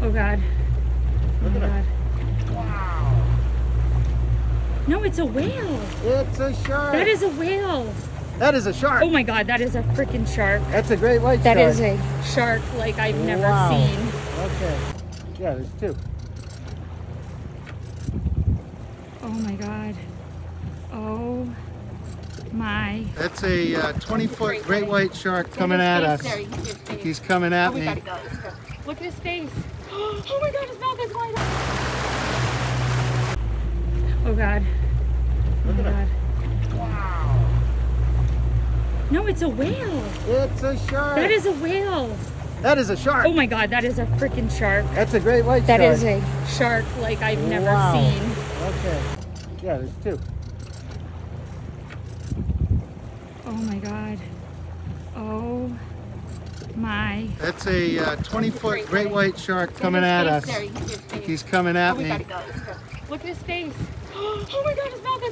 Oh God. Oh God. Wow. No, it's a whale. It's a shark. That is a whale. That is a shark. Oh my God, that is a freaking shark. That's a great white shark. That is a shark like I've never seen. Okay. Yeah, there's two. Oh my God. Oh my. That's a 20-foot great white shark coming at us. He's coming at me. Gotta go. Let's go. Look at his face. Oh my God, his mouth is wide open. Oh God. Oh God. Wow. No, it's a whale. It's a shark. That is a whale. That is a shark. Oh my God, that is a freaking shark. That's a great white shark. That is a shark like I've never seen. Okay. Yeah, there's two. Oh my God. Oh my. That's a 20-foot great white shark coming at us. He's coming at me. Look at his face. Oh my God, his mouth